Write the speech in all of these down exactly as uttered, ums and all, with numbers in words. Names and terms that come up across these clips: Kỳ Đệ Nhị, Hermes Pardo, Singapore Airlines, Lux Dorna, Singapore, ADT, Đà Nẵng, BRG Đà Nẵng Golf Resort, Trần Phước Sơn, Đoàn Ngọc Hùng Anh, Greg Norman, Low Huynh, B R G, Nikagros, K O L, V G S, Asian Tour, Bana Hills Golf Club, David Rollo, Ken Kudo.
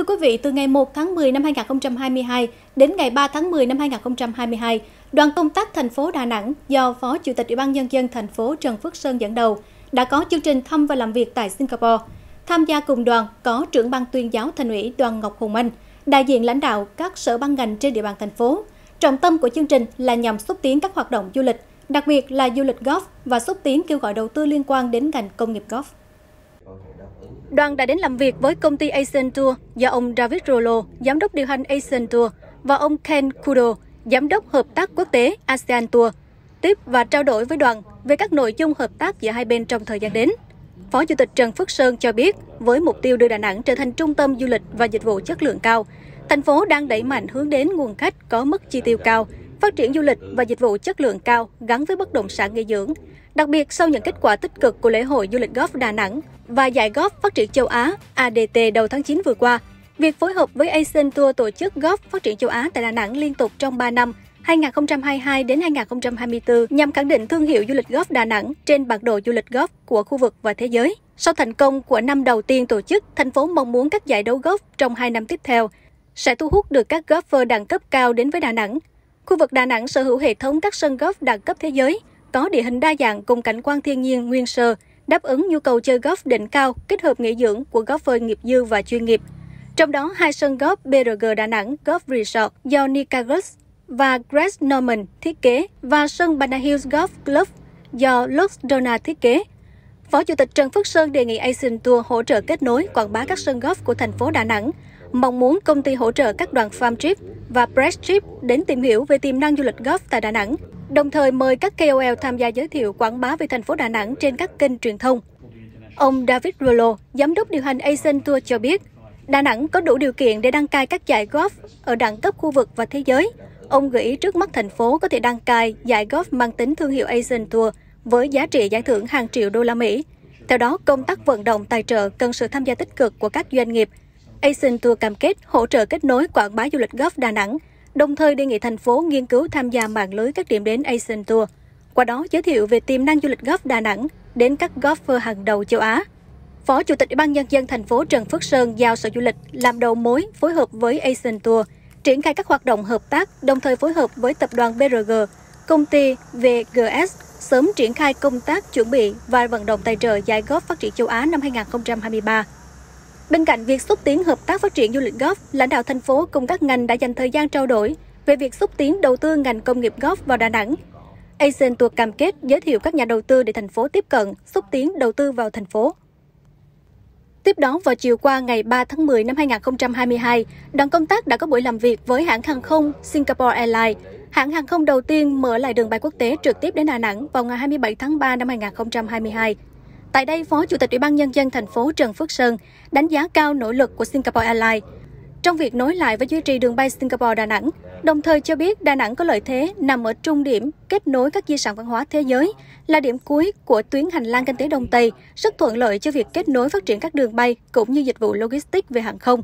Thưa quý vị, từ ngày một tháng mười năm hai nghìn không trăm hai mươi hai đến ngày ba tháng mười năm hai nghìn không trăm hai mươi hai, đoàn công tác thành phố Đà Nẵng do Phó Chủ tịch Ủy ban Nhân dân thành phố Trần Phước Sơn dẫn đầu đã có chương trình thăm và làm việc tại Singapore. Tham gia cùng đoàn có trưởng ban tuyên giáo thành ủy Đoàn Ngọc Hùng Anh, đại diện lãnh đạo các sở ban ngành trên địa bàn thành phố. Trọng tâm của chương trình là nhằm xúc tiến các hoạt động du lịch, đặc biệt là du lịch golf và xúc tiến kêu gọi đầu tư liên quan đến ngành công nghiệp golf. Đoàn đã đến làm việc với công ty Asian Tour do ông David Rollo, giám đốc điều hành Asian Tour, và ông Ken Kudo, giám đốc hợp tác quốc tế Asian Tour, tiếp và trao đổi với đoàn về các nội dung hợp tác giữa hai bên trong thời gian đến. Phó Chủ tịch Trần Phước Sơn cho biết, với mục tiêu đưa Đà Nẵng trở thành trung tâm du lịch và dịch vụ chất lượng cao, thành phố đang đẩy mạnh hướng đến nguồn khách có mức chi tiêu cao, phát triển du lịch và dịch vụ chất lượng cao gắn với bất động sản nghỉ dưỡng. Đặc biệt, sau những kết quả tích cực của lễ hội du lịch golf Đà Nẵng và giải golf phát triển châu Á A D T đầu tháng chín vừa qua, việc phối hợp với Asian Tour tổ chức golf phát triển châu Á tại Đà Nẵng liên tục trong ba năm, hai nghìn không trăm hai mươi hai đến hai nghìn không trăm hai mươi tư nhằm khẳng định thương hiệu du lịch golf Đà Nẵng trên bản đồ du lịch golf của khu vực và thế giới. Sau thành công của năm đầu tiên tổ chức, thành phố mong muốn các giải đấu golf trong hai năm tiếp theo sẽ thu hút được các golfer đẳng cấp cao đến với Đà Nẵng. Khu vực Đà Nẵng sở hữu hệ thống các sân golf đẳng cấp thế giới, có địa hình đa dạng cùng cảnh quan thiên nhiên nguyên sơ, đáp ứng nhu cầu chơi golf đỉnh cao kết hợp nghỉ dưỡng của golfer nghiệp dư và chuyên nghiệp. Trong đó, hai sân golf B R G Đà Nẵng Golf Resort do Nikagros và Greg Norman thiết kế và sân Bana Hills Golf Club do Lux Dorna thiết kế. Phó Chủ tịch Trần Phước Sơn đề nghị Asian Tour hỗ trợ kết nối quảng bá các sân golf của thành phố Đà Nẵng, mong muốn công ty hỗ trợ các đoàn farm trip và press trip đến tìm hiểu về tiềm năng du lịch golf tại Đà Nẵng, đồng thời mời các K O L tham gia giới thiệu quảng bá về thành phố Đà Nẵng trên các kênh truyền thông. Ông David Rollo, giám đốc điều hành Asian Tour cho biết, Đà Nẵng có đủ điều kiện để đăng cai các giải golf ở đẳng cấp khu vực và thế giới. Ông gợi ý trước mắt thành phố có thể đăng cai giải golf mang tính thương hiệu Asian Tour với giá trị giải thưởng hàng triệu đô la Mỹ. Theo đó, công tác vận động tài trợ cần sự tham gia tích cực của các doanh nghiệp. Asian Tour cam kết hỗ trợ kết nối quảng bá du lịch golf Đà Nẵng, đồng thời đề nghị thành phố nghiên cứu tham gia mạng lưới các điểm đến Asian Tour, qua đó giới thiệu về tiềm năng du lịch golf Đà Nẵng đến các golfer hàng đầu châu Á. Phó Chủ tịch Ủy ban Nhân dân thành phố Trần Phước Sơn giao Sở Du lịch làm đầu mối phối hợp với Asian Tour, triển khai các hoạt động hợp tác, đồng thời phối hợp với tập đoàn B R G, công ty V G S sớm triển khai công tác chuẩn bị và vận động tài trợ giải golf phát triển châu Á năm hai nghìn không trăm hai mươi ba. Bên cạnh việc xúc tiến hợp tác phát triển du lịch golf, lãnh đạo thành phố cùng các ngành đã dành thời gian trao đổi về việc xúc tiến đầu tư ngành công nghiệp golf vào Đà Nẵng. Asian Tour cam kết giới thiệu các nhà đầu tư để thành phố tiếp cận, xúc tiến đầu tư vào thành phố. Tiếp đó, vào chiều qua ngày ba tháng mười năm hai nghìn không trăm hai mươi hai, đoàn công tác đã có buổi làm việc với hãng hàng không Singapore Airlines, hãng hàng không đầu tiên mở lại đường bay quốc tế trực tiếp đến Đà Nẵng vào ngày hai mươi bảy tháng ba năm hai nghìn không trăm hai mươi hai. Tại đây, Phó Chủ tịch Ủy ban Nhân dân thành phố Trần Phước Sơn đánh giá cao nỗ lực của Singapore Airlines trong việc nối lại và duy trì đường bay Singapore-Đà Nẵng, đồng thời cho biết Đà Nẵng có lợi thế nằm ở trung điểm kết nối các di sản văn hóa thế giới, là điểm cuối của tuyến hành lang kinh tế Đông Tây, rất thuận lợi cho việc kết nối phát triển các đường bay cũng như dịch vụ logistics về hàng không.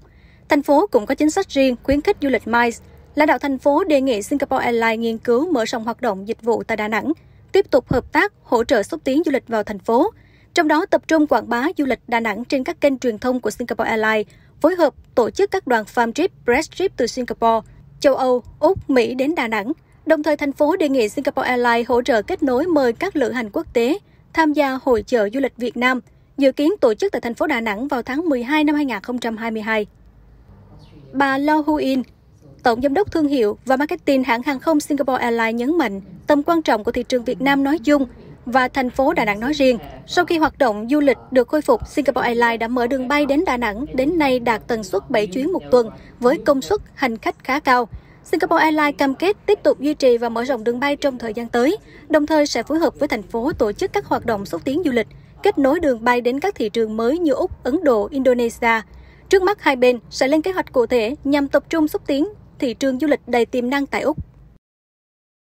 Thành phố cũng có chính sách riêng khuyến khích du lịch miles. Lãnh đạo thành phố đề nghị Singapore Airlines nghiên cứu mở rộng hoạt động dịch vụ tại Đà Nẵng, tiếp tục hợp tác, hỗ trợ xúc tiến du lịch vào thành phố, trong đó tập trung quảng bá du lịch Đà Nẵng trên các kênh truyền thông của Singapore Airlines, phối hợp tổ chức các đoàn farm trip, press trip từ Singapore, châu Âu, Úc, Mỹ đến Đà Nẵng. Đồng thời, thành phố đề nghị Singapore Airlines hỗ trợ kết nối mời các lữ hành quốc tế tham gia hội chợ du lịch Việt Nam, dự kiến tổ chức tại thành phố Đà Nẵng vào tháng mười hai năm hai nghìn không trăm hai mươi hai. Bà Low Huynh, Tổng Giám đốc Thương hiệu và Marketing hãng hàng không Singapore Airlines nhấn mạnh tầm quan trọng của thị trường Việt Nam nói chung và thành phố Đà Nẵng nói riêng. Sau khi hoạt động du lịch được khôi phục, Singapore Airlines đã mở đường bay đến Đà Nẵng, đến nay đạt tần suất bảy chuyến một tuần với công suất hành khách khá cao. Singapore Airlines cam kết tiếp tục duy trì và mở rộng đường bay trong thời gian tới, đồng thời sẽ phối hợp với thành phố tổ chức các hoạt động xúc tiến du lịch, kết nối đường bay đến các thị trường mới như Úc, Ấn Độ, Indonesia. Trước mắt, hai bên sẽ lên kế hoạch cụ thể nhằm tập trung xúc tiến thị trường du lịch đầy tiềm năng tại Úc.